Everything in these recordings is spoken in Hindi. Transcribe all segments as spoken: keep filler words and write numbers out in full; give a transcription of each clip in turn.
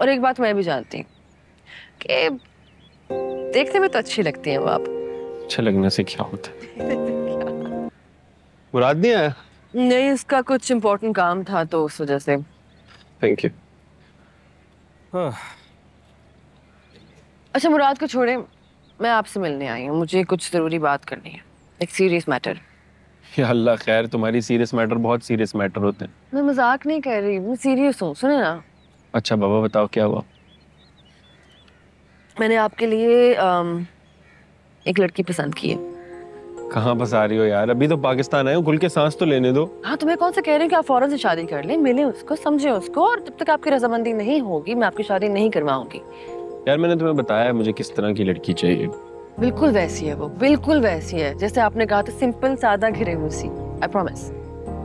और एक बात मैं भी जानती हूँ कि देखने में तो अच्छी लगती हैं वो आप। अच्छा लगने से क्या होता है? मुराद नहीं आया? नहीं, इसका कुछ इम्पोर्टेंट काम था तो उस वजह से। Thank you. हाँ। अच्छा मुराद को छोड़े, मैं आपसे मिलने आई हूँ, मुझे कुछ ज़रूरी बात करनी है, एक सीरियस मैटर। या अल्लाह खैर, तुम्हारी सीरियस मैटर बहुत सीरियस मैटर होते हैं। मैं मजाक नहीं कर रही, मैं सीरियस हूँ, सुने ना। अच्छा बाबा बताओ क्या हुआ। मैंने आपके लिए आम, एक लड़की पसंद की है। कहाँ फंसा रही हो यार, अभी तो पाकिस्तान आए हो, खुल के सांस तो लेने दो। हाँ तुम्हें कौन से कह रहे हैं कि आप फौरन से शादी कर लें, मिलें उसको, समझें उसको, और जब तक आपकी रजामंदी नहीं होगी मैं आपकी शादी नहीं करवाऊंगी। यार मैंने तुम्हें बताया मुझे किस तरह की लड़की चाहिए। बिल्कुल वैसी है वो, बिल्कुल वैसी है जैसे आपने कहा था, सिंपल सादा घिरे हुए सी, आई प्रॉमिस।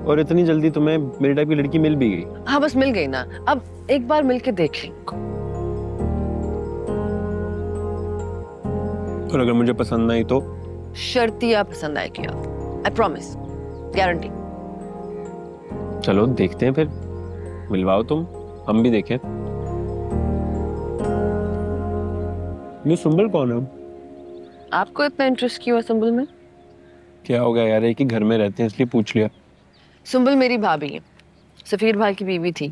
और इतनी जल्दी तुम्हें मेरी टाइप की लड़की मिल भी गई? हाँ बस मिल गई ना, अब एक बार मिल के देख लें। और अगर मुझे पसंद आई तो? शर्तिया पसंद आएगी आप, आई प्रॉमिस, गारंटी। चलो देखते हैं, फिर मिलवाओ तुम, हम भी देखें। ये सुंबल कौन है? आपको इतना इंटरेस्ट क्यों है सुंबल में? क्या हो गया यार, एक ही घर में रहते हैं इसलिए पूछ लिया। सुंबल मेरी भाभी है, सफीर भाई की बीवी थी।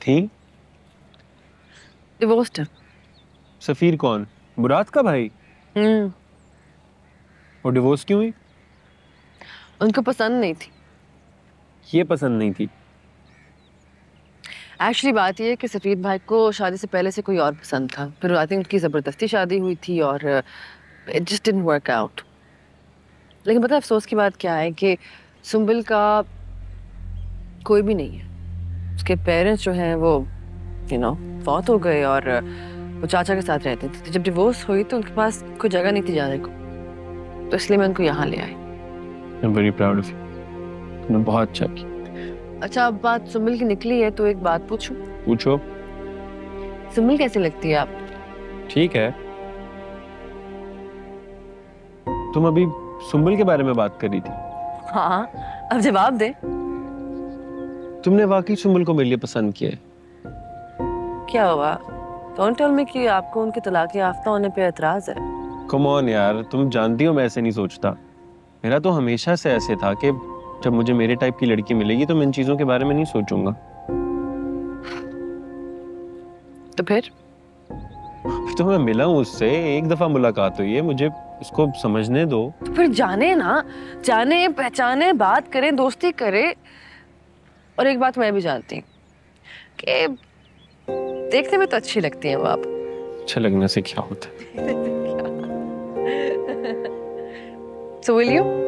थी? डिवोर्स्ड है। सफीर कौन? मुराद का भाई? हम्म। और डिवोर्स क्यों हुई? उनको पसंद नहीं थी। ये पसंद नहीं थी? एक्चुअली बात यह है कि सफीर भाई को शादी से पहले से कोई और पसंद था, फिर आई थिंक उनकी ज़बरदस्ती शादी हुई थी और it just didn't work out. लेकिन पता है अफसोस की बात क्या है कि सुंबल का कोई भी नहीं है, उसके पेरेंट्स जो हैं वो यू नो फौत हो गए और वो चाचा के साथ रहते थे। जब डिवोर्स हुई तो उनके पास कोई जगह नहीं थी जाने को, तो इसलिए मैं उनको यहाँ ले आई। I am very proud of you, तुमने बहुत अच्छा किया। अच्छा अब बात सुंबल की निकली है तो एक बात पूछूं? पूछो। सुंबल कैसे लगती है आप? ठीक है। तुम अभी सुंबल के बारे में बात कर रही थी? हाँ, अब जवाब दे। तुमने वाकई सुंबल को मेरे लिए पसंद किया है? क्या हुआ? डोंट टेल मी कि आपको उनके तलाक याफ्ता होने पे एतराज है। कम ऑन यार, तुम जानती हो मैं ऐसे नहीं सोचता। मेरा तो हमेशा से ऐसे था कि जब मुझे मेरे टाइप की लड़की मिलेगी तो मैं इन चीजों के बारे में नहीं सोचूंगा। तो फिर? तो मैं मिला हूँ उससे, एक दफा मुलाकात हुई है, मुझे उसको समझने दो। तो फिर जाने ना, जाने पहचाने, बात करें, दोस्ती करें। और एक बात मैं भी जानती हूँ कि देखने में तो अच्छी लगती हैं वो आप। अच्छा लगने से क्या होता है? So will you?